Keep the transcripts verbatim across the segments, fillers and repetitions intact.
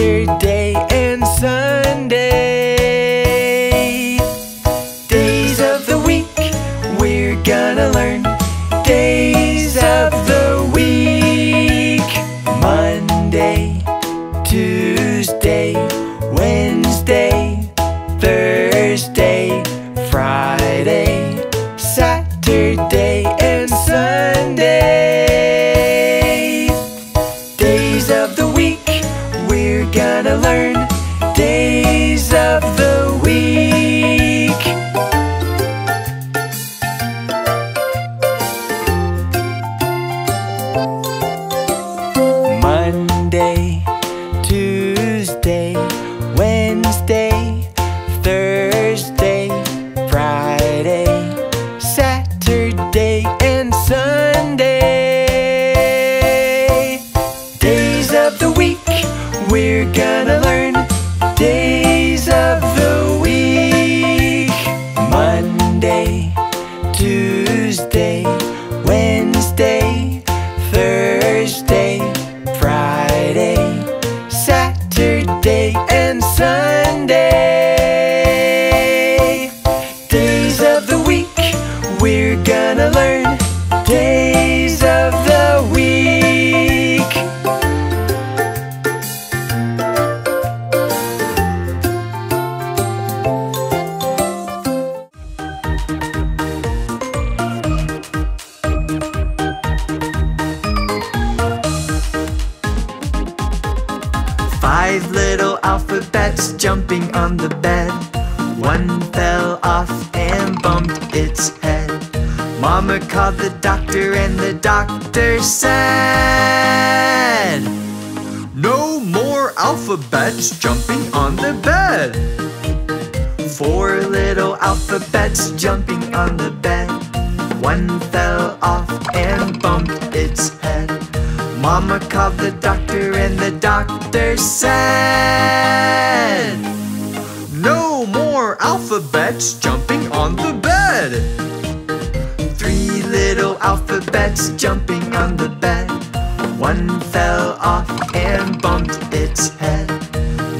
Saturday and Sunday. Days of the week, we're gonna learn. Days of the week: Monday, Tuesday, Wednesday, Thursday, Friday, Saturday and Sunday. Days of the week, we're gonna learn. Days of the week. Monday, Tuesday, Wednesday, Thursday, Friday, Saturday and Sunday. Days of the week, we're gonna learn. Days of the week: Monday, Tuesday, Wednesday, Thursday, Friday, Saturday and Sunday. Days of the week, we're gonna learn. Days of the week. Five little alphabets jumping on the bed. One fell off and bumped its head. Mama called the doctor and the doctor said, "No more alphabets jumping on the bed." Four little alphabets jumping on the bed. One fell off and bumped its head. Mama called the doctor and the doctor said, "No more alphabets jumping on the bed." Three little alphabets jumping on the bed. One fell off and bumped its head.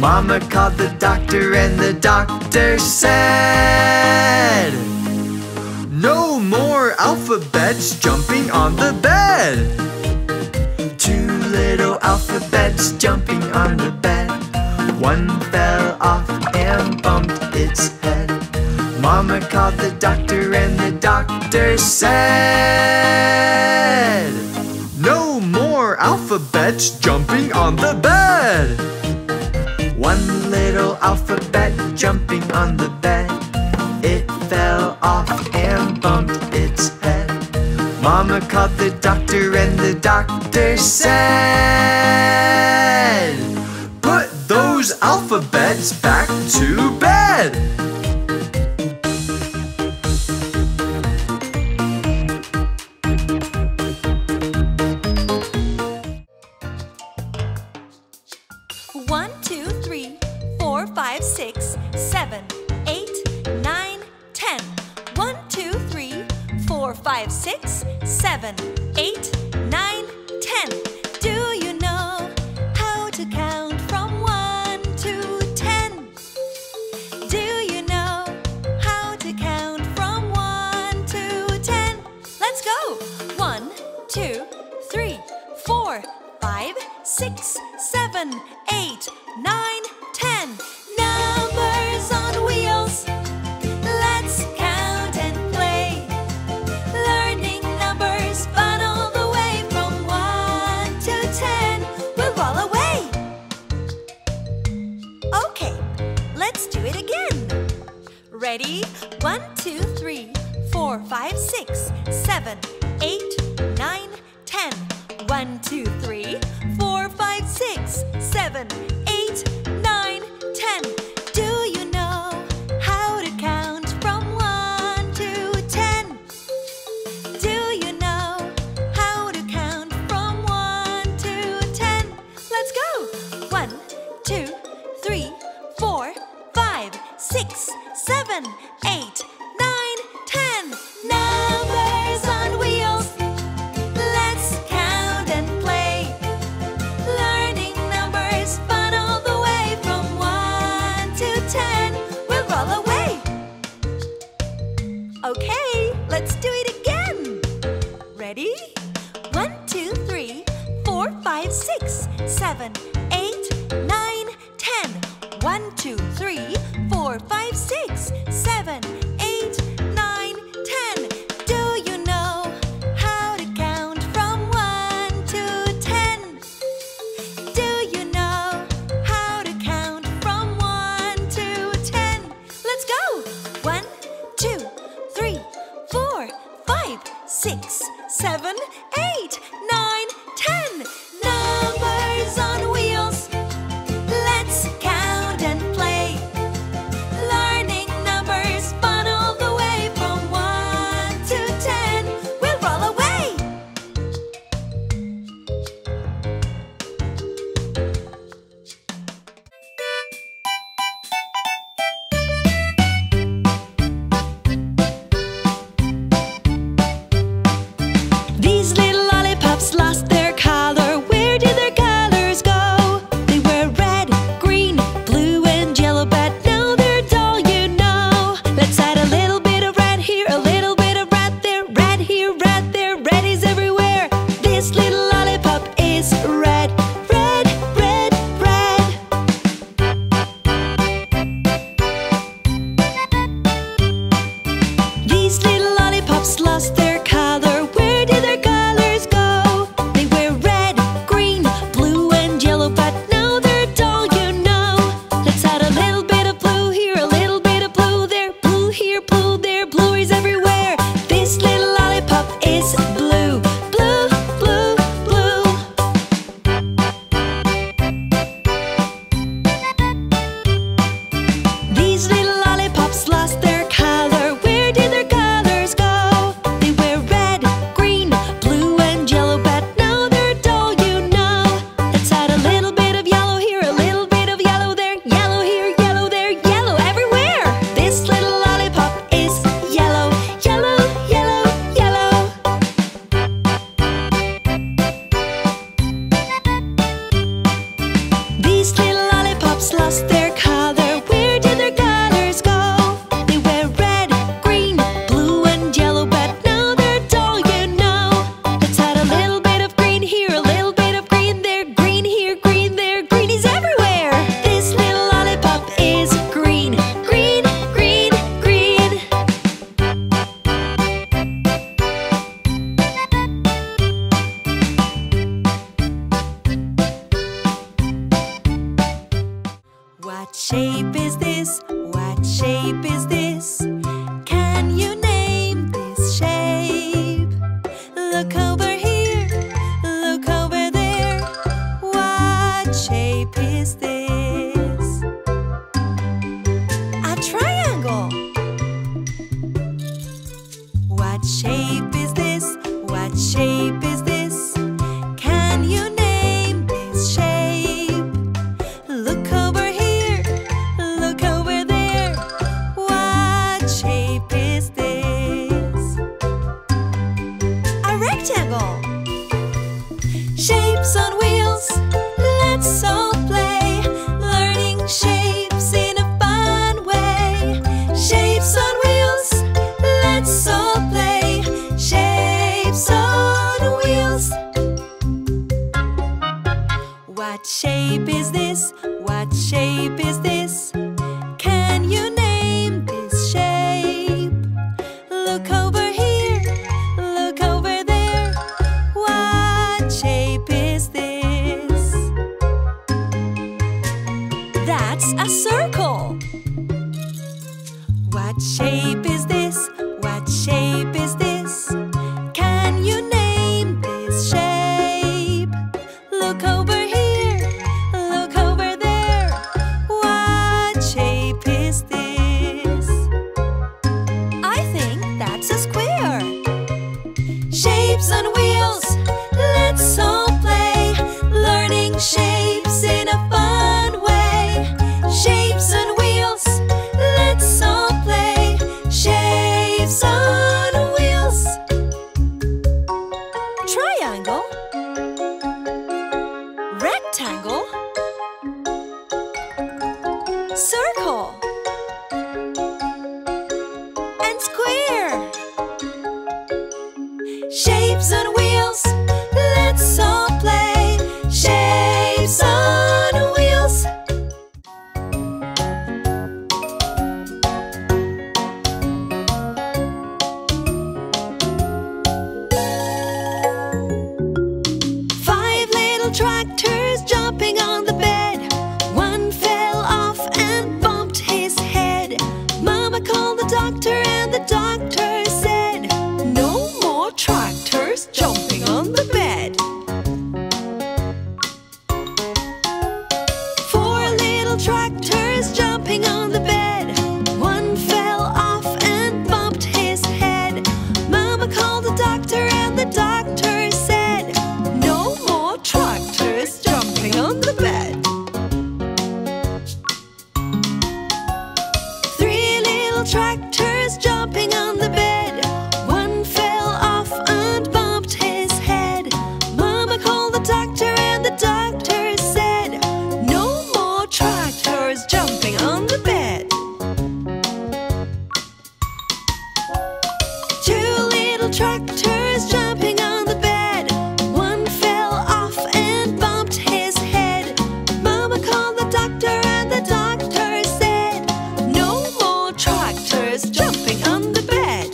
Mama called the doctor and the doctor said, "No more alphabets jumping on the bed." Little alphabets jumping on the bed. One fell off and bumped its head. Mama called the doctor and the doctor said, "No more alphabets jumping on the bed." One little alphabet jumping on the bed. It fell off and bumped its head. Mama called the doctor and the doctor said, "Put those alphabets back to bed." One, two, three, four, five, six, seven, eight, nine, ten. One, two, three, four, five, six, seven, eight, nine, ten. Do you know how to count from one to ten? Do you know how to count from one to ten? Let's go! One, two, three, four, five, six, seven, eight, nine, ten. Numbers on wheels. Let's count. Ready? One, two, three, four, five, six, seven, eight, nine, ten. One, two, three, four, five, six, seven, eight, nine, ten. Do you know how to count from one to ten? Do you know how to count from one to ten? Let's go! One, two, three, four, five, six, seven, eight, nine, ten. Numbers on wheels. Let's count and play. Learning numbers, fun all the way. two, three, four, five, six, seven, eight, nine, ten. Do you know how to count from one to ten? Do you know how to count from one to ten? Let's go! One, two, three, four, five, six, seven, eight, nine, ten. Numbers on wheels. Let's count and play. Learning numbers fun all the way from one to ten. We'll roll away. These little lollipops lost their color. Where did their colors go? They were red, green, blue, and yellow, but now they're all you know. Let's add a little bit of red here, a little bit of red there, red here, red there, red is everywhere. This little lollipop is red, red, red, red. These little lollipops lost their color. Where did their colors go? They were red, green, blue, and yellow, but now they're all you know. Let's add a little bit of blue here, a little bit of blue there, blue here, blue there, blue is everywhere. This little lollipop is blue, blue, blue, blue. These little lollipops lost their color. Where did their colors go? They were red, green, blue, and yellow, but now they're all you know. Let's add a little bit of yellow here, a little bit of yellow there, yellow here, yellow there, yellow everywhere. This little lollipop is yellow, yellow, yellow, yellow. These little lollipops lost their color. Where did their colors go? They were red, green, blue, and yellow, but now they're all you know. Let's add a little bit of green here, a little bit of green there, green here, green there, green is everywhere. This little lollipop is green, green, green, green. What shape is this? What shape is this? Can you name this shape? Look over here, look over there. What shape is this? A triangle. What shape is this? What shape is this? Can you name this shape? Look over here, look over there. What shape is this? A rectangle. Shapes on wheels, let's all play. Learning shapes in a fun way. Shapes on wheels, let's all play. Shapes on wheels. What shape is this? What shape is this? Can you name this shape? Look over here, look over there. What shape is this? That's a circle. What shape is this? What shape is this? Can you name this shape? Look over here, look over there. What shape is this? I think that's a square. Shapes on wheels, let's all play. Learning shapes in a fun way. Shapes on wheels, let's all play. Shapes on wheels. Triangle, rectangle, circle, and square. Shapes on wheels, let's all play. Shapes on wheels. tractor's jumping on the bed. One fell off and bumped his head. Mama called the doctor and the doctor said, no more tractors jumping on the bed. Three little tractors jumping on the bed. One fell off and bumped his head. Mama called the doctor and the doctor said, no more tractors jumping on the bed. Two little tractors jumping on the bed. One fell off and bumped his head. Mama called the doctor and the doctor said, no more tractors jumping on the bed.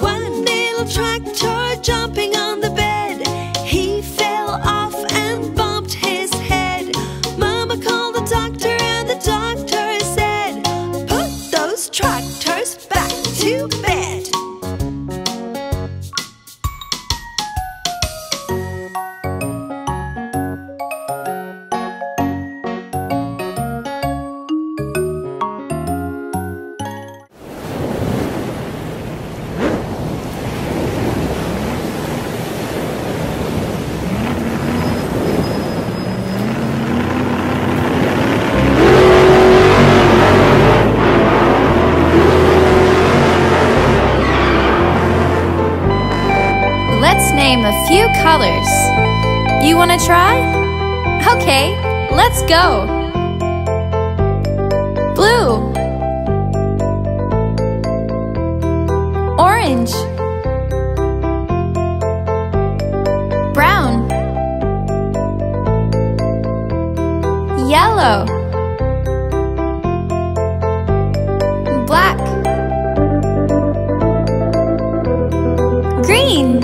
One little tractor jumping on the bed. He fell off and bumped his head. Mama called the doctor and the doctor said, put those tractors back to bed. Name a few colors. You want to try? Okay, let's go. Blue, orange, brown, yellow, black, green,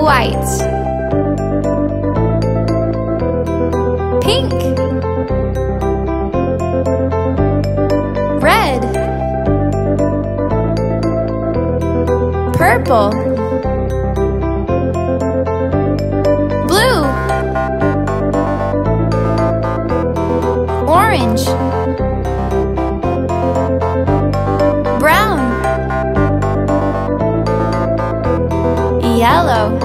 white, pink, red, purple, blue, orange, brown, yellow,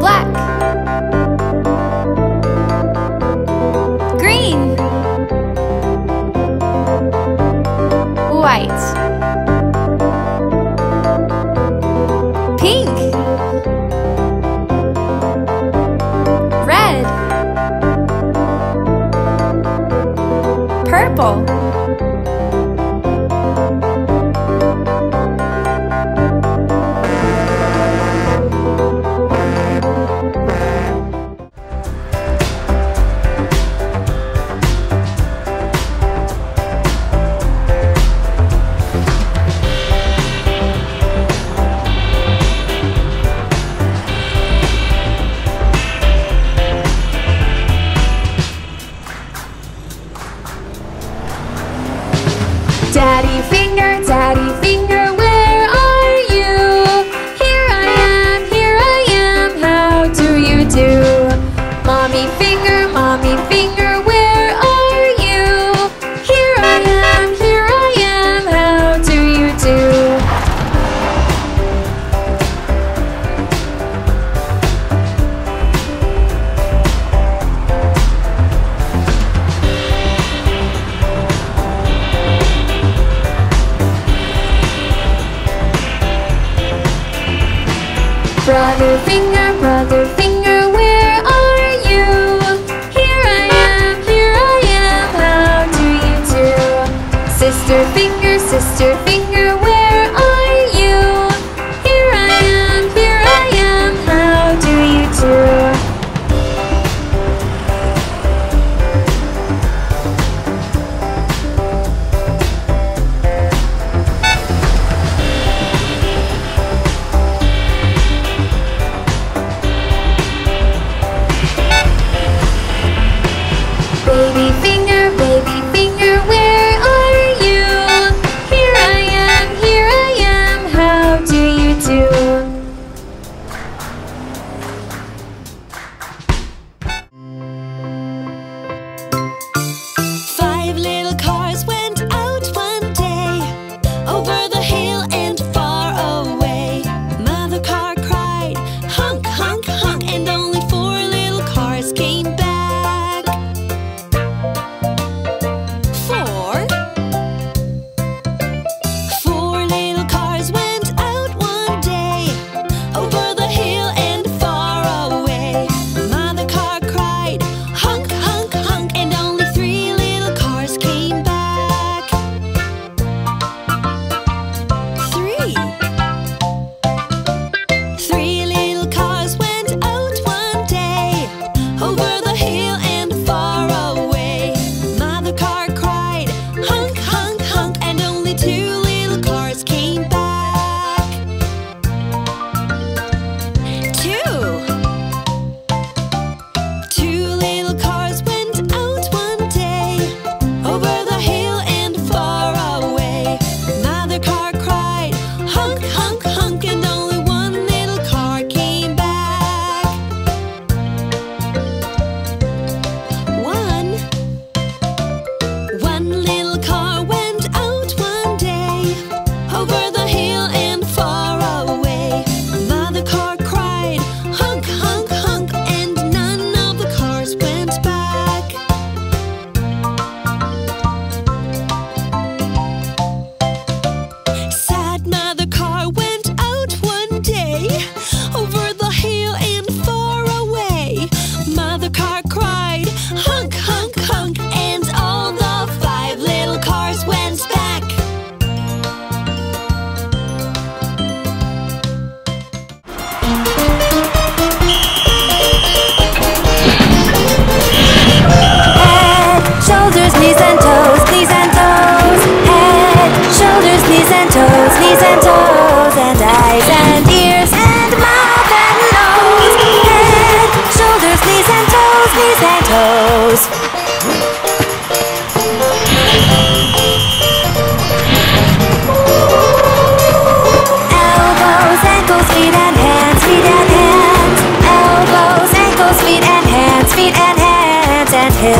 white, pink, red, purple, brother finger, brother finger, where are you? Here I am, here I am, how do you do? Sister finger, sister finger, where are you? Here I am, here I am, how do you do? Baby finger, baby finger, where are you? Here I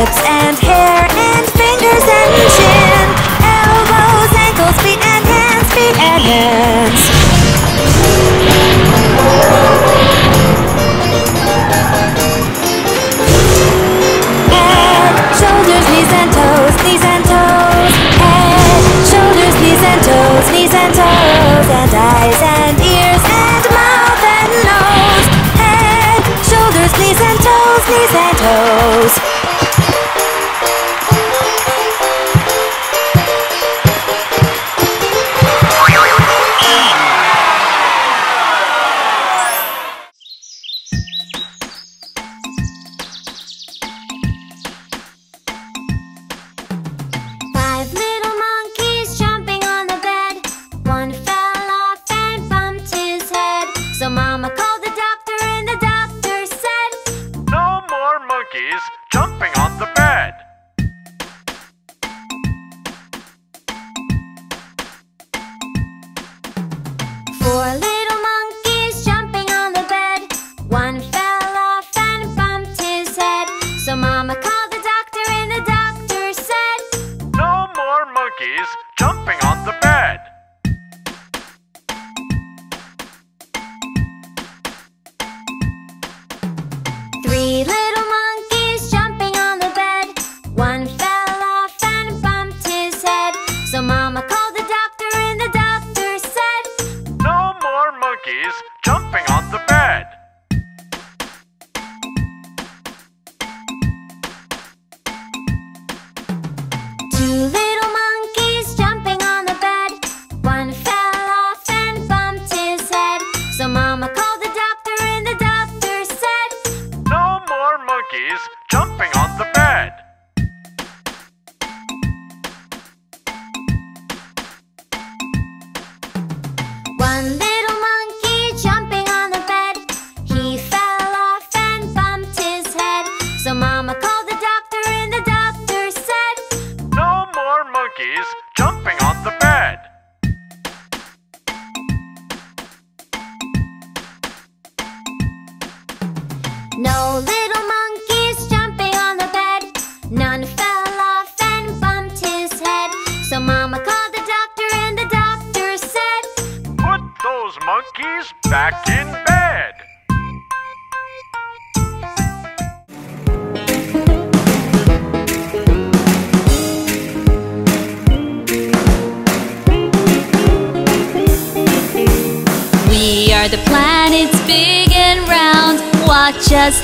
lips and hair and fingers and chin, elbows, ankles, feet and hands, feet and hands. Head, shoulders, knees and toes, knees and toes. Head, shoulders, knees and toes, knees and toes. And eyes and ears and mouth and nose. Head, shoulders, knees and toes, knees and toes. Just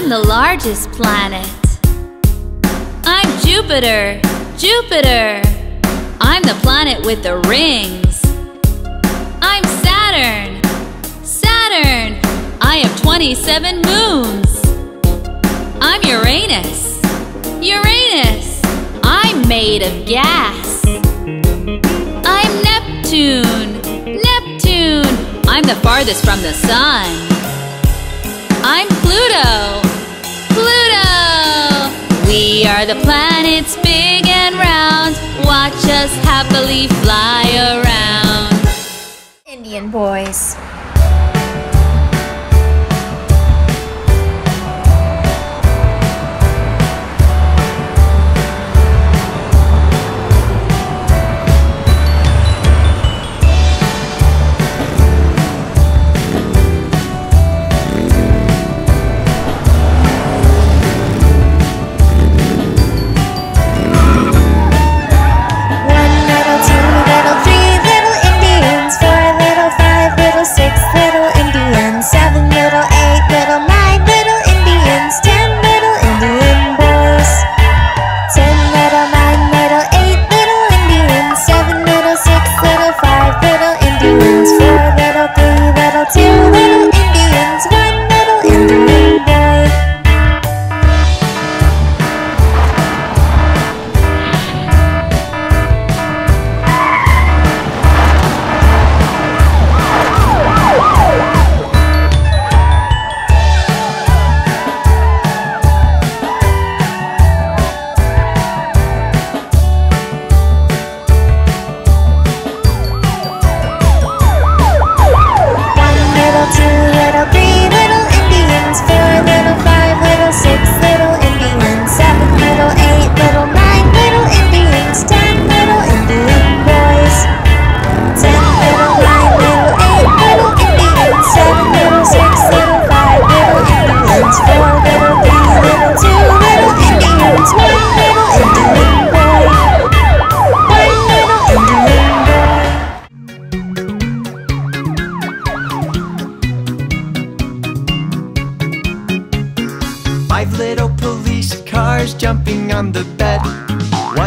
I'm the largest planet. I'm Jupiter, Jupiter. I'm the planet with the rings. I'm Saturn, Saturn. I have twenty-seven moons. I'm Uranus, Uranus. I'm made of gas. I'm Neptune, Neptune. I'm the farthest from the sun. I'm Pluto, Pluto! We are the planets big and round. Watch us happily fly around. Indian boys.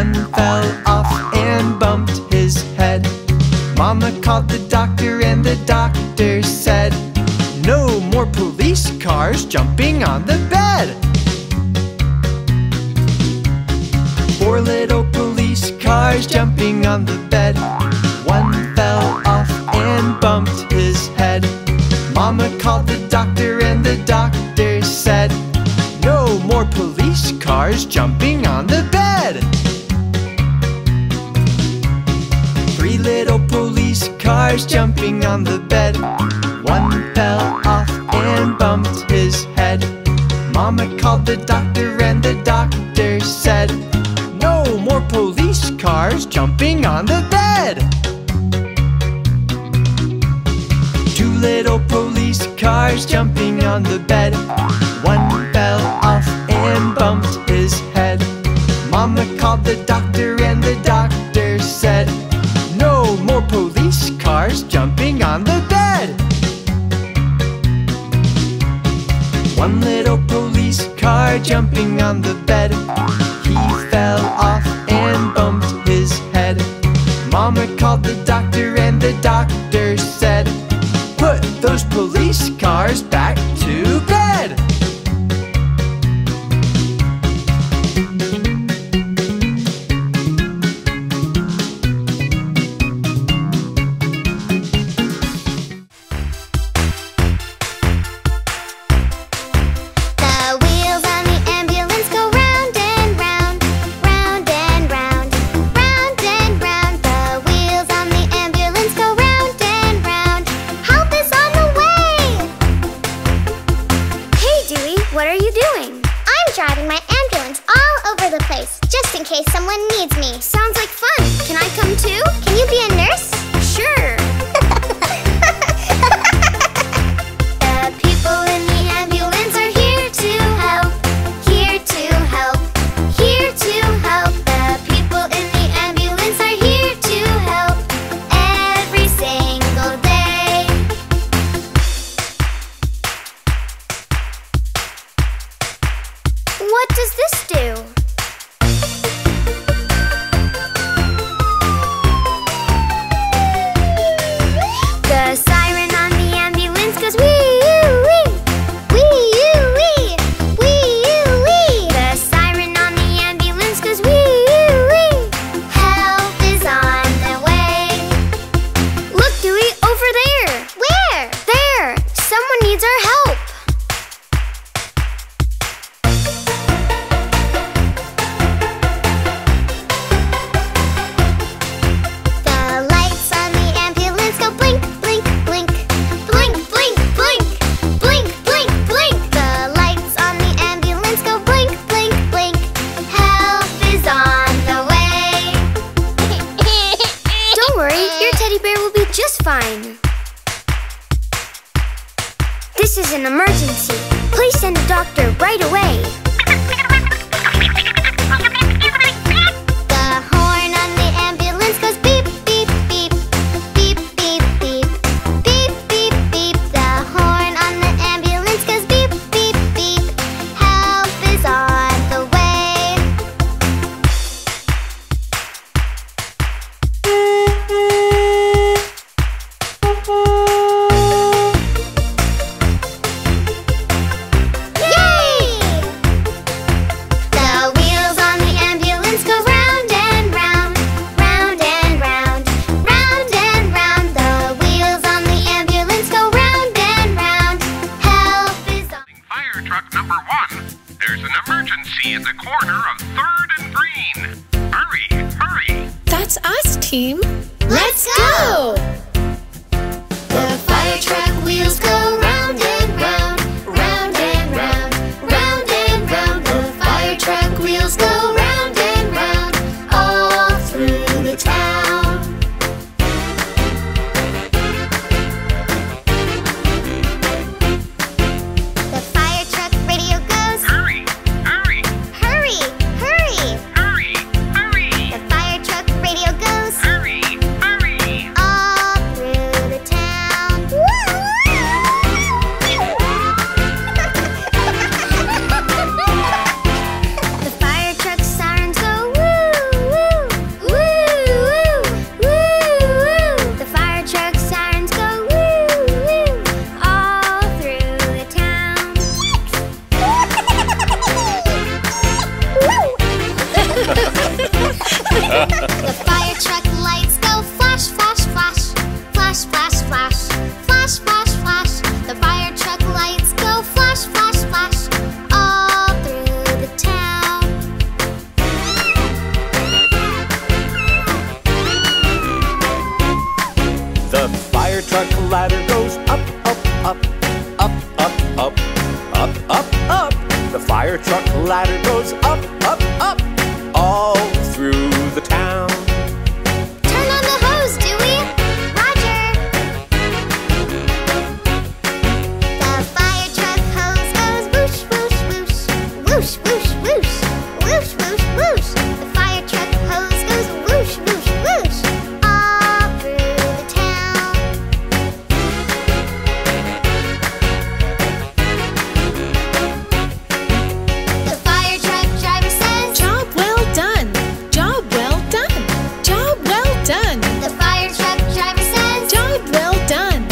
One fell off and bumped his head. Mama called the doctor and the doctor said, "No more police cars jumping on the bed." Four little police cars jumping on the bed. One fell off and bumped his head. Mama called the doctor and the doctor said, "No more police cars jumping on the bed." Three little police cars jumping on the bed. One fell off and bumped his head. Mama called the doctor and the doctor said, "No more police cars jumping on the bed." Two little police cars jumping on the bed. One fell off and bumped his head. Mama called the doctor and the doctor said, "No more police cars jumping on the bed." One little police car jumping on the bed. He fell off and bumped his head. Mama called the doctor and the doctor said, "Put those police cars back to bed." Woo! The fire truck lights go flash, flash, flash. Flash, flash, flash. Flash, flash, flash. The fire truck lights go flash, flash, flash. All through the town. The fire truck ladder goes up, up, up. Up, up, up. Up, up, up. The fire truck ladder goes up, up, up. All through the town. Turn on the hose, Dewey! Roger! The fire truck hose goes whoosh, whoosh, whoosh. Whoosh, whoosh, whoosh. Whoosh, whoosh, whoosh. The fire truck hose goes whoosh, whoosh, whoosh. All through the town. The fire truck driver says, "Job well done. Job well done. Job well done." The fire truck driver says, "Job well done."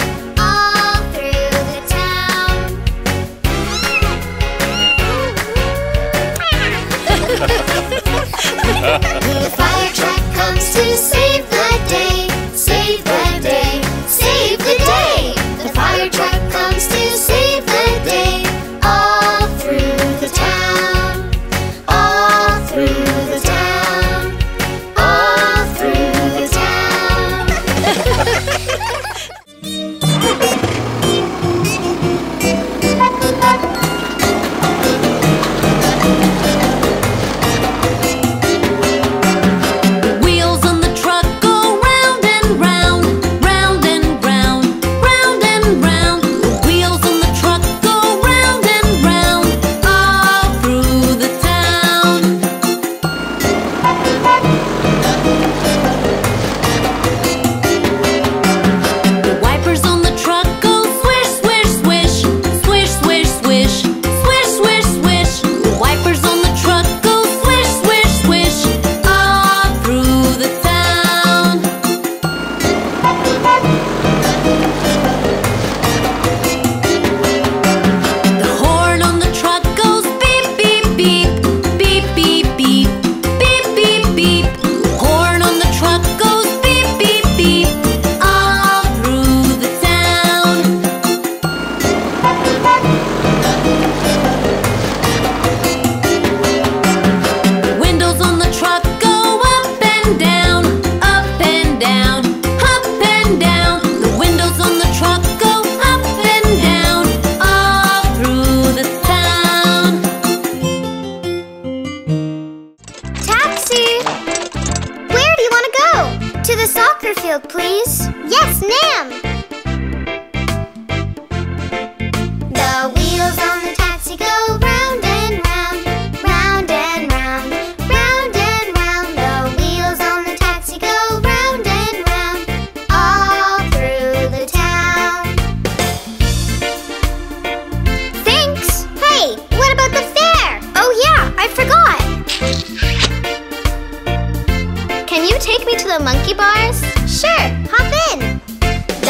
All through the town. The fire truck comes to save the day. Save the day. Save the day. The fire truck comes to save the day. All through the town. All through the town. All through the town. The wheels on the truck go round and round, round and round, round and round. Wheels on the truck go round and round, all through the town. The wipers on the truck go swish, swish, swish, swish, swish, swish, swish, swish, swish. The wipers on the truck go swish, swish, swish, all through the town. The horn on the truck goes beep, beep, beep, beep, beep, beep, beep, beep, beep. Horn on the truck goes beep, beep, beep, all through the town. The windows on the truck go up and down, up and down, up and down. The windows on the truck go up and down, all through the town. Taxi! Where do you want to go? To the soccer field, please. Yes, ma'am. The wheels on the taxi go round and round, round and round, round and round. The wheels on the taxi go round and round, all through the town. Thanks. Hey, what about the fair? Oh yeah, I forgot. Can you take me to the monkey bars? Sure, hop in.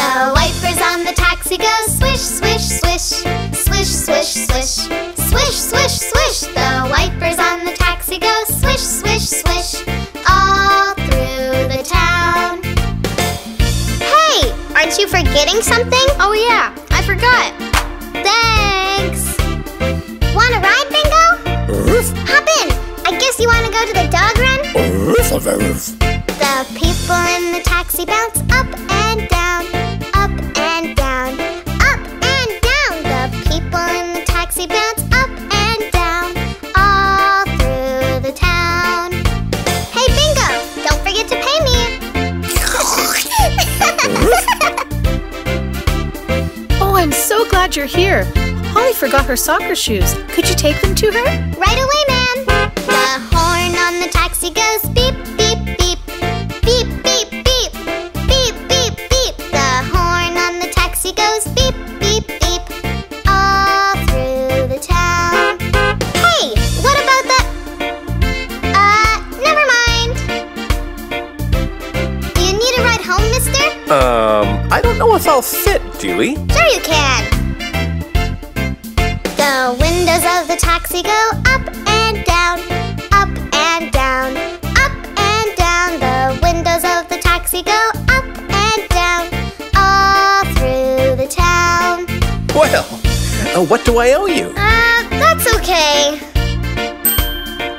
The wipers on the taxi go swish, swish, swish. Swish, swish, swish. Swish, swish, swish. The wipers on the taxi go swish, swish, swish, all through the town. Hey, aren't you forgetting something? Oh yeah, I forgot. Thanks. Want a ride, Bingo? Hop in. I guess you want to go to the dog run? The people in the taxi bounce up and down, up and down, up and down. The people in the taxi bounce up and down, all through the town. Hey, Bingo, don't forget to pay me. Oh, I'm so glad you're here. Holly forgot her soccer shoes. Could you take them to her? Right away, ma'am. The horn on the taxi goes beep, beep, beep. Beep, beep, beep. Beep, beep, beep. The horn on the taxi goes beep, beep, beep, all through the town. Hey, what about the... Uh, never mind. Do you need a ride home, mister? Um, I don't know if I'll fit, Dewey. Sure you can. The windows of the taxi go up and down, up and down, up and down. could go up and down all through the town. Well, uh, what do I owe you? Uh, that's okay.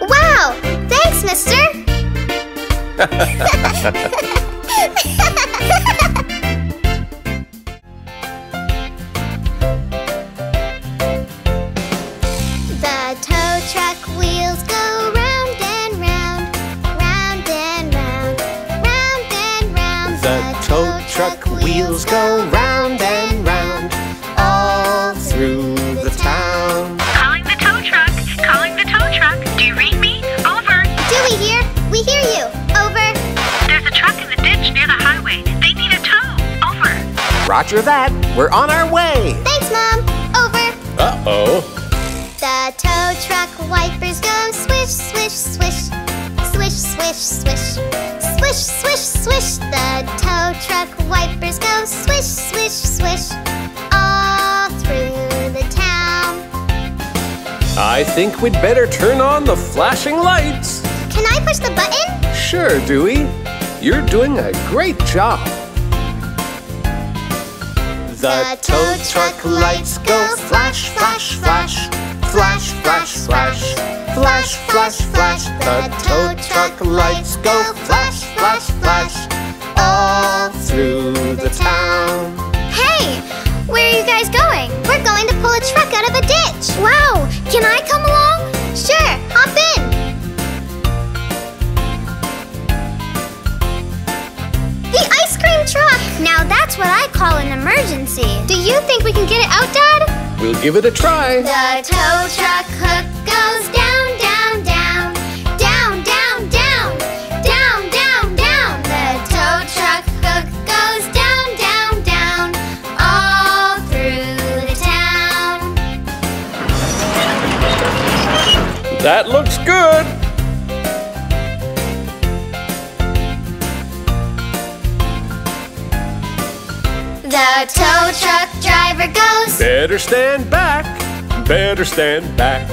Wow, thanks, mister. The tow truck wheels go round and round, round and round, round and round. The, the tow truck, truck wheels go round and round, all through the town. Calling the tow truck, calling the tow truck. Do you read me? Over. Do we hear? We hear you. Over. There's a truck in the ditch near the highway. They need a tow. Over. Roger that. We're on our way. Thanks, Mom. Over. Uh-oh. The tow truck wipers go swish, swish, swish, swish, swish, swish, swish, swish, swish. The tow truck wipers go swish, swish, swish, all through the town. I think we'd better turn on the flashing lights. Can I push the button? Sure, Dewey. You're doing a great job. The tow truck lights go flash, flash, flash. Flash, flash, flash, flash, flash, flash. The tow truck lights go flash, flash, flash, all through the town. Hey, where are you guys going? We're going to pull a truck out of a ditch. Wow, can I come along? Sure, hop in. The ice cream truck. Now that's what I call an emergency. Do you think we can get it out, Dad? We'll give it a try. The tow truck hook goes down, down, down, down, down, down, down, down, down. The tow truck hook goes down, down, down, all through the town. That looks good. The tow truck driver goes, better stand back, better stand back,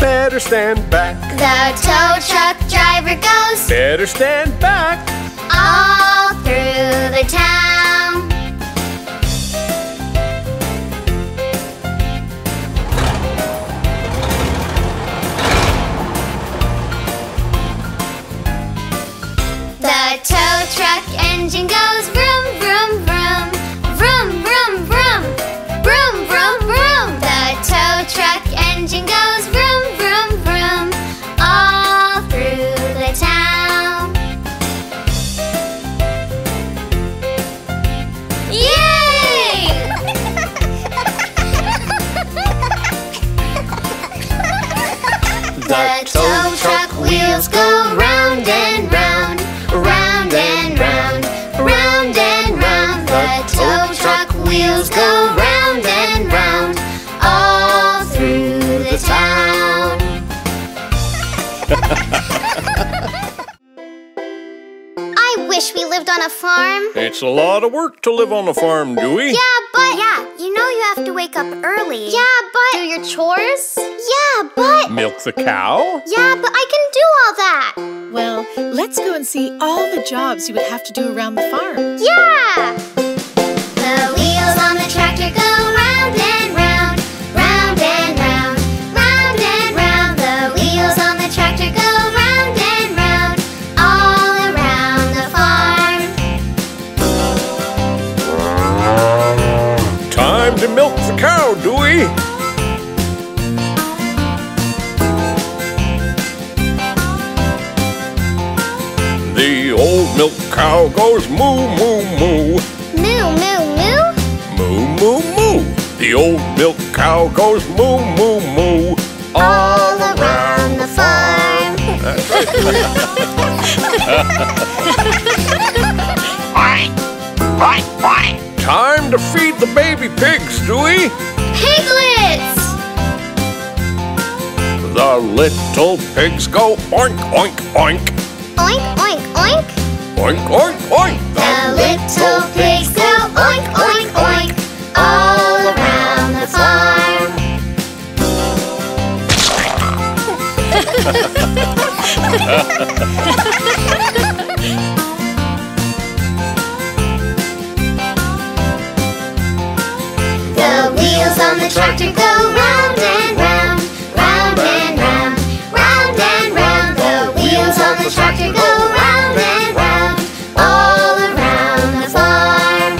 better stand back. The tow truck driver goes, better stand back, all through the town. The tow truck engine goes vroom, vroom, vroom. Vroom, vroom, vroom, vroom, vroom, vroom. The tow truck engine goes vroom, vroom, vroom, all through the town. Yay! The tow truck wheels go round and round, round and round, round and round. The tow wheels go round and round, all through the town. I wish we lived on a farm. It's a lot of work to live on a farm, Dewey. Yeah, but... Yeah, you know you have to wake up early. Yeah, but... Do your chores. Yeah, but... Milk the cow. Yeah, but I can do all that. Well, let's go and see all the jobs you would have to do around the farm. Yeah! On the tractor go round and round, round and round, round and round. The wheels on the tractor go round and round, all around the farm. Time to milk the cow, Dewey. The old milk cow goes moo, moo, moo. Moo, moo, moo. Moo, moo, moo. The old milk cow goes moo, moo, moo. All, all around the farm. That's right. Time to feed the baby pigs, Dewey. Piglets! The little pigs go oink, oink, oink. Oink, oink, oink. Oink, oink, oink. The, the little pigs go oink, oink, oink. All around the farm. tractor go round and round, round and round, round and round. The wheels of the tractor go round and round, all around the farm.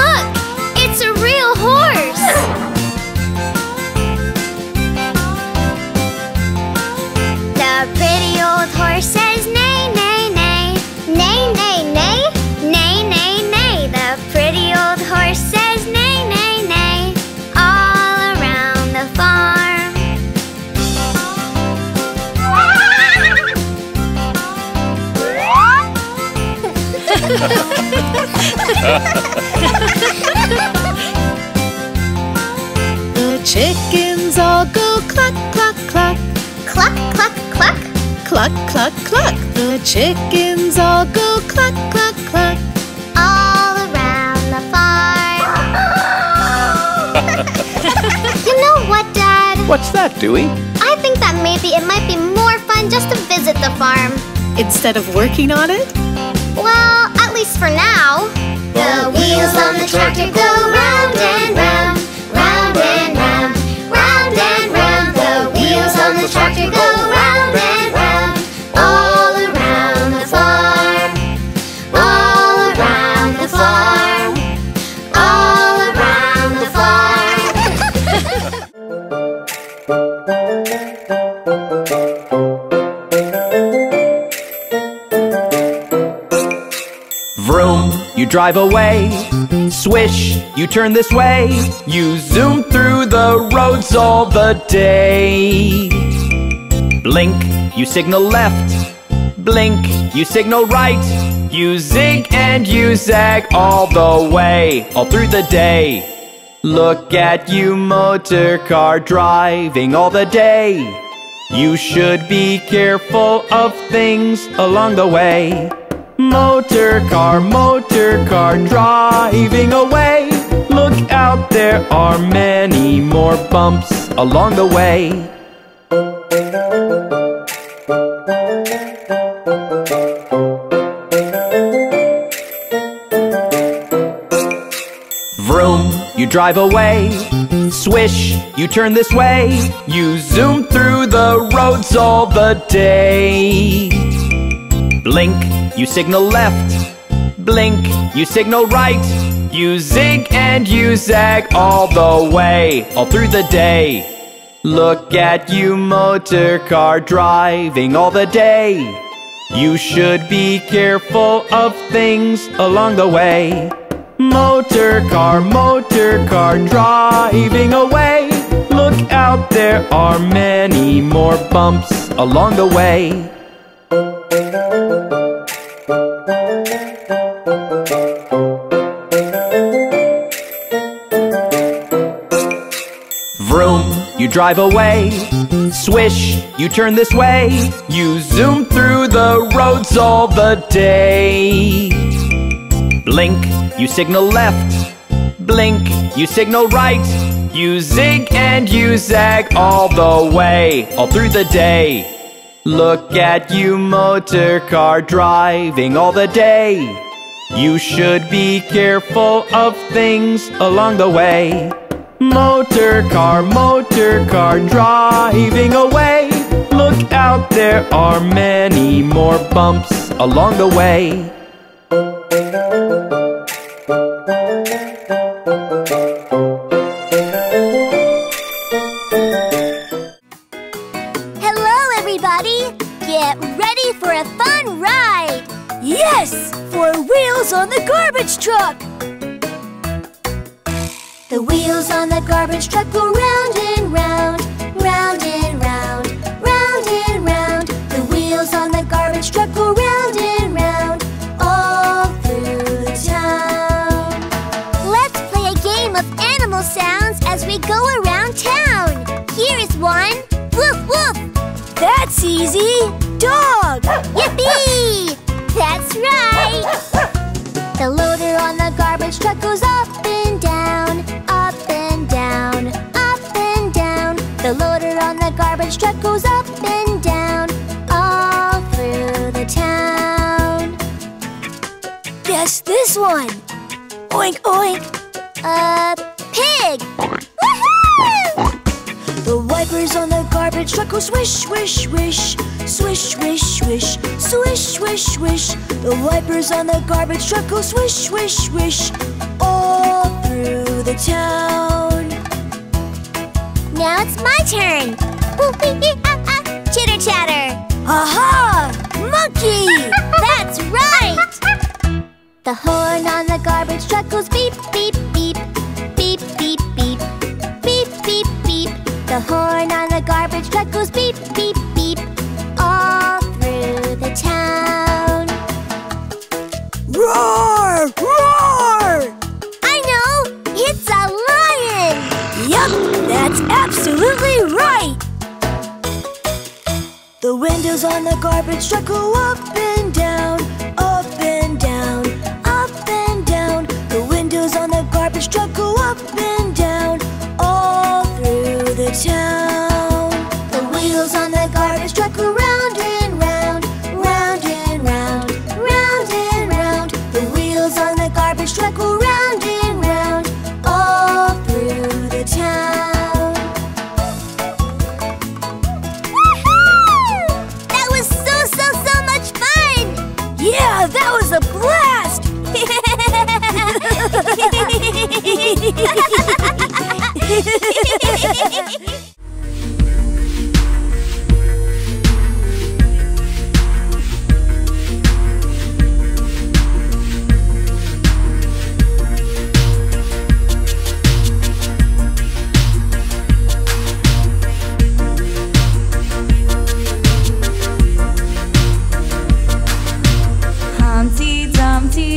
Look, it's a real horse. The pretty old horse says neigh, neigh. Neigh, neigh, neigh, neigh, neigh, neigh. The pretty old horse says neigh, neigh, neigh, all around the farm. The chickens all go cluck, cluck, cluck. Cluck, cluck, cluck. Cluck, cluck, cluck. The chickens all go cluck, cluck, cluck, all around the farm. You know what, Dad? What's that, Dewey? I think that maybe it might be more fun just to visit the farm. Instead of working on it? Well, at least for now. The wheels on the tractor go round and round, round and round, round and round. The wheels on the tractor go round and round. Drive away, swish, you turn this way, you zoom through the roads all the day. Blink, you signal left, blink, you signal right, you zig and you zag all the way, all through the day. Look at you motor car driving all the day. You should be careful of things along the way. Motor car, motor car, driving away. Look out, there are many more bumps along the way. Vroom, you drive away, swish, you turn this way, you zoom through the roads all the day. Blink, you signal left, blink, you signal right, you zig and you zag all the way, all through the day. Look at you motor car driving all the day. You should be careful of things along the way. Motor car, motor car, driving away. Look out, there are many more bumps along the way. You drive away, swish, you turn this way, you zoom through the roads all the day. Blink, you signal left, blink, you signal right, you zig and you zag all the way, all through the day. Look at you motor car driving all the day. You should be careful of things along the way. Motor car, motor car, driving away. Look out, there are many more bumps along the way. Hello, everybody! Get ready for a fun ride! Yes! For Wheels on the Garbage Truck! The wheels on the garbage truck go round and round, round and round, round and round. The wheels on the garbage truck go round and round, all through the town. Let's play a game of animal sounds as we go around town. Here is one. Woof, woof. That's easy. Dog. Yippee! That's right. The loader on the garbage truck goes up and down, up and down, up and down. The loader on the garbage truck goes up and down, all through the town. Guess this one. Oink, oink. A pig. Woohoo! The wipers on the garbage truck go swish, swish, swish. Swish, swish, swish. Swish, swish, swish. The wipers on the garbage truck go swish, swish, swish. All through the town. Now it's my turn. Chitter chatter. Aha! Monkey! That's right! The horn on the garbage truck goes beep, beep, beep. Beep, beep, beep. Beep, beep, beep. The horn on the garbage truck goes beep, beep, beep. All through the town. Roar! Roar! I know! It's a lion! Yup! That's absolutely right! The windows on the garbage truck go up and down, up and down, up and down. The windows on the garbage truck go up and down, all through the town. The wheels on the garbage truck go round and round, round and round, round and round. The wheels on the garbage truck go round and round, all through the town. Yeah, that was a blast!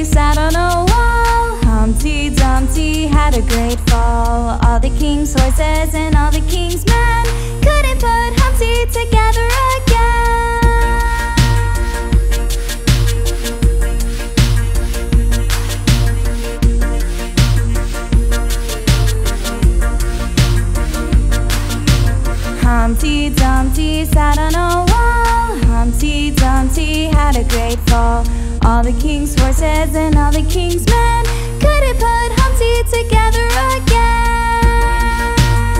Sat on a wall. Humpty Dumpty had a great fall. All the king's horses and all the king's men couldn't put Humpty together again. Humpty Dumpty sat on a wall. Humpty Dumpty had a great fall. All the king's horses and all the king's men couldn't put Humpty together again.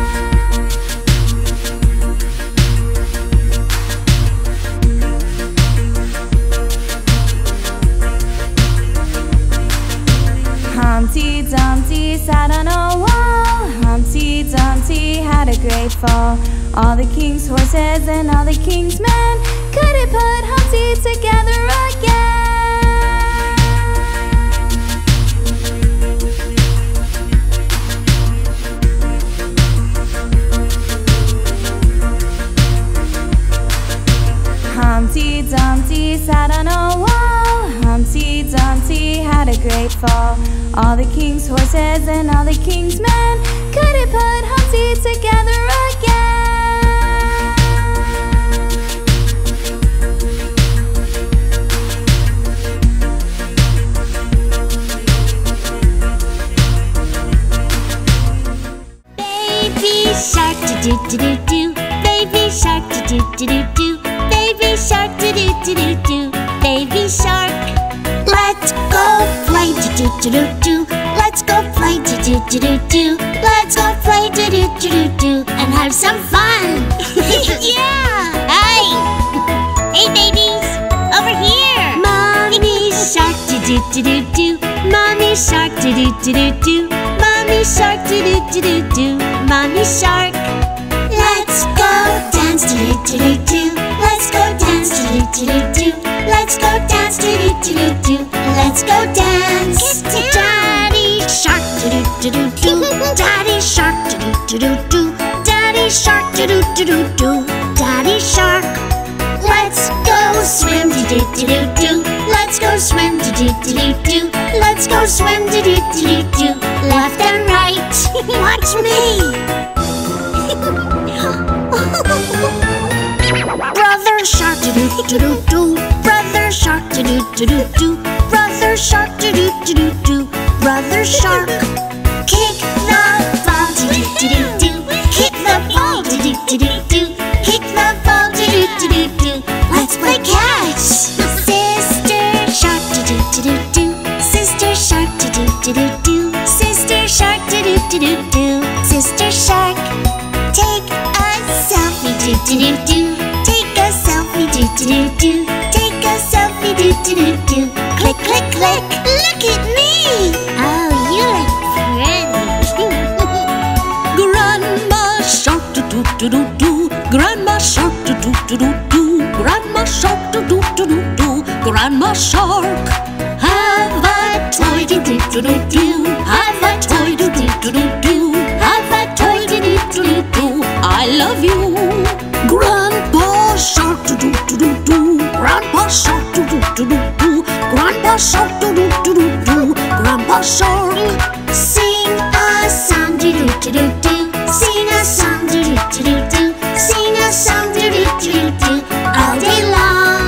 Humpty Dumpty sat on a wall. Humpty Dumpty had a great fall. All the king's horses and all the king's men couldn't put Humpty together again. Humpty Dumpty sat on a wall. Humpty Dumpty had a great fall. All the king's horses and all the king's men couldn't put Humpty together again. Baby shark do do do do. Baby shark do do do do. Baby shark, do do do do do. Baby shark, let's go play, do do do do do. Let's go play, do do do do do. Let's go play, do do do do do, and have some fun. Yeah! Hey, hey, babies, over here. Mommy shark, do do do do do. Mommy shark, do do do do do. Mommy shark, do do do do do. Mommy shark, let's go dance, do do do do do. Let's go dance, do do do do. Let's go dance, do do do do. Let's go dance. Daddy shark, do do do do. Daddy shark, do do do do. Daddy shark, do do do do. Daddy shark, let's go swim, do do do do. Let's go swim, do do do do. Let's go swim, do do do do. Left and right, watch me. Brother shark, do do do do. Brother shark, do do do do. Brother shark, do do do do. Brother shark, kick the ball, do do do do. Kick the ball, do do do do. Kick the ball, do do do do. Let's play catch. Sister shark, do do do do. Sister shark. do do. Sister Shark, take a selfie, do do do do. Take a selfie, do do do do. Take a selfie, do do do do. Click click click, look at me. Oh, you look pretty. Grandma Shark, do do do do do. Grandma Shark, do do do do do. Grandma Shark, do do do do do. Grandma Shark, have a toy, do do do do do. Have a toy, do do do do do. Have a toy, do do do do do. I love you, Grandpa Shark, do do do do do. Grandpa Shark, do do do do do. Grandpa Shark, do do do do do. Grandpa Shark, sing a song, do do do do do. Sing a song, do do do do do. Sing a song, do do do do do. All day long.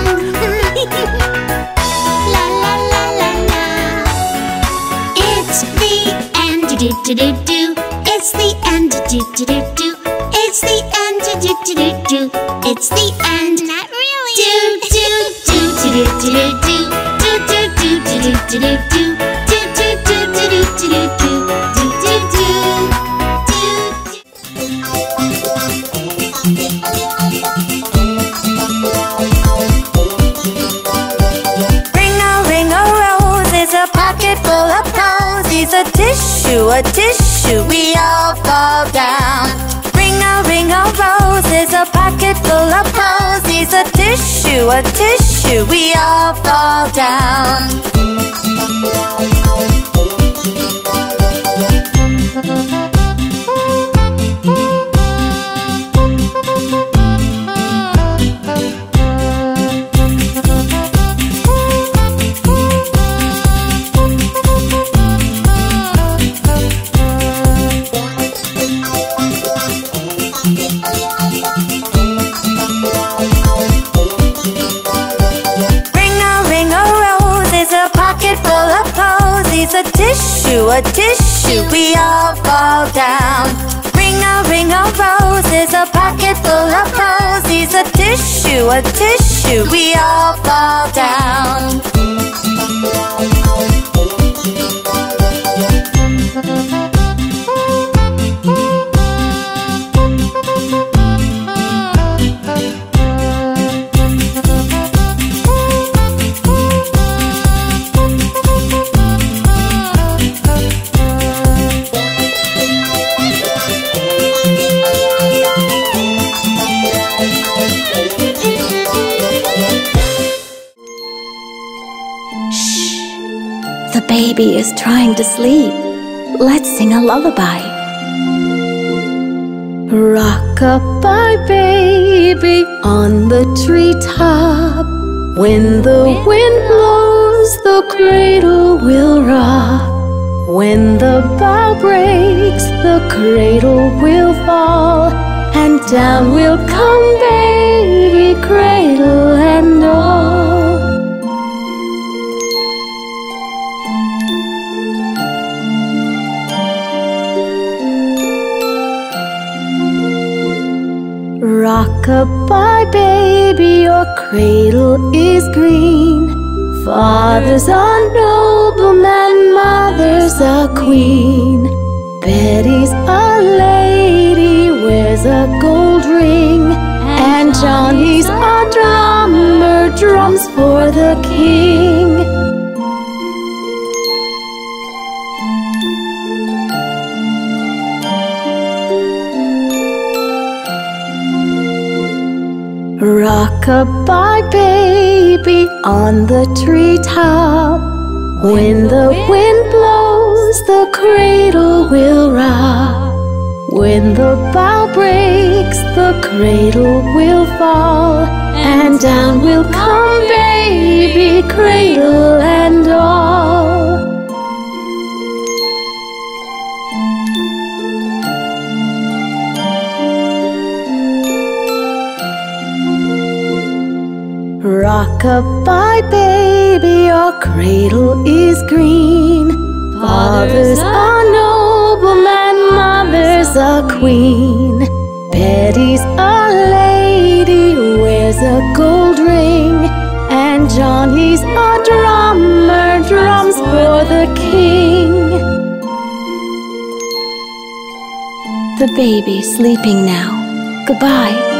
Do, do, do, do. It's the end, do, do, do, do. It's the end, do, do, do, do. It's the end, not really. Do, do, do, do, do, do, do. Do, do, do, do, do, do, do. Do, do, do, do, do, do, do. Do, do, do, do. Ring a ring a rose is a pocket full of posies, a dish. A tissue, we all fall down. Ring a ring a rose is a pocket full of posies. A tissue, a tissue, we all fall down. A tissue, a tissue, we all fall down. Ring a ring a rose is a pocket full of posies. A tissue, a tissue, we all fall down. Baby is trying to sleep. Let's sing a lullaby. Rock-a-bye, baby, on the treetop. When the wind blows, the cradle will rock. When the bough breaks, the cradle will fall. And down will come baby, cradle and all. Rock-a-bye, baby, your cradle is green. Father's a nobleman, mother's a queen. Betty's a lady, wears a gold ring. And Johnny's a drummer, drums for the king. Rock-a-bye, baby, on the treetop. When the wind blows, the cradle will rock. When the bough breaks, the cradle will fall. And down will come baby, cradle and all. Rock-a-bye, baby, your cradle is green. Father's a nobleman, mother's a queen. Betty's a lady, wears a gold ring. And Johnny's a drummer, drums for the king. the baby sleeping now. Goodbye.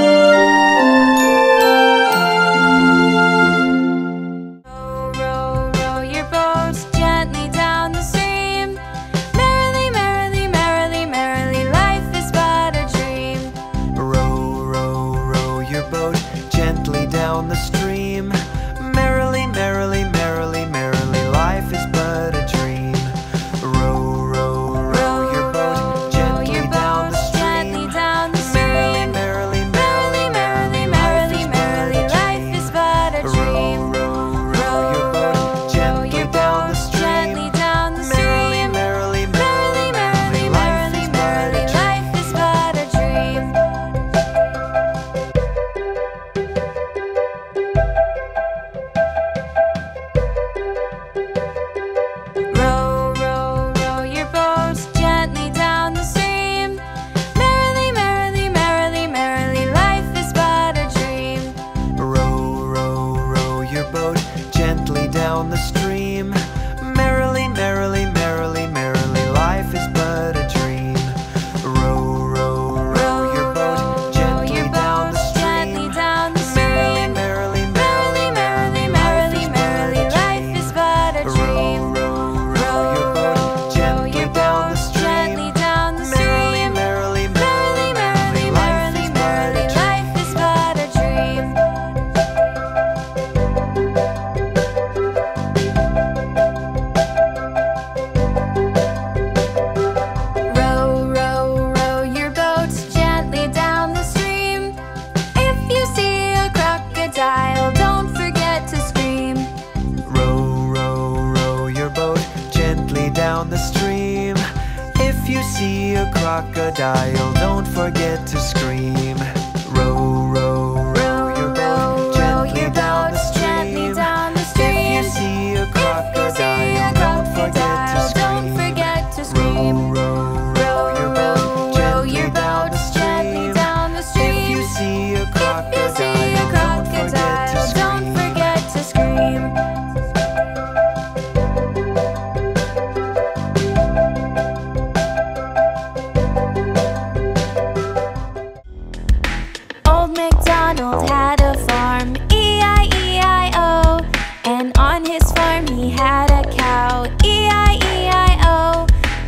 Crocodile, don't forget to scream. Row, row, row your boat gently down the stream. If you see a crocodile, don't forget to scream. Row, row your boat gently down the stream. If you see a crocodile, don't forget to scream.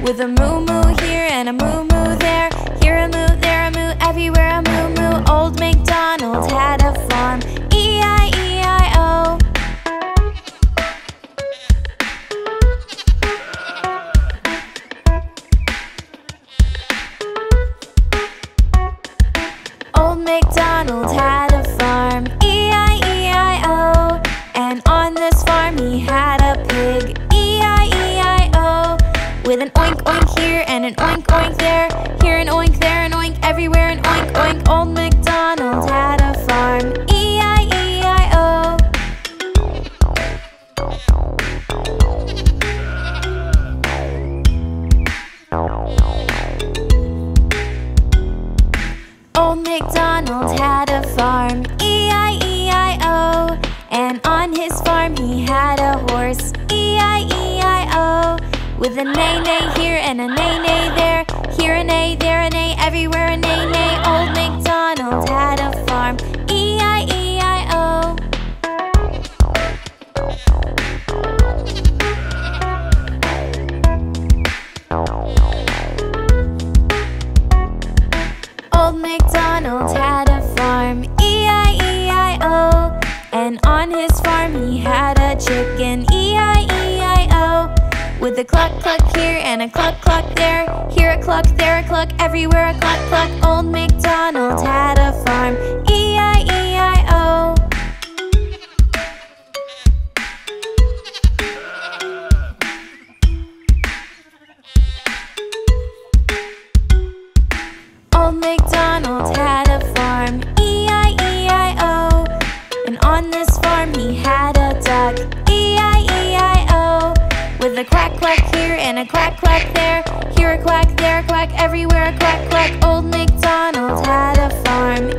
With a moo moo here and a moo moo there, here a moo, there a moo, everywhere a moo moo. Old MacDonald had a farm, E I E I O. Old MacDonald had a farm, E I E I O, and on this farm he had a pig, E I E I O. With an oink oink here and an oink oink there, here an oink, there an oink, everywhere an oink oink. Old MacDonald had a farm, E I E I O. Old MacDonald had a farm, E I E I O, and on his farm he had a horse, E I E I O. With a nay-nay here and a nay-nay there, here a nay, there a nay, everywhere a nay-nay. Old MacDonald had a farm, E I E I O. Old MacDonald had a farm, E I E I O, and on his farm he had a chicken, E I E I O. With a cluck cluck here and a cluck cluck there, here a cluck, there a cluck, everywhere a cluck cluck. Old MacDonald had a farm, E I E I O. Old MacDonald had a farm, E I E I O, and on this farm he had a duck, E I E I O. With a quack quack here and a quack quack there, here a quack, there a quack, everywhere a quack quack. Old MacDonald had a farm,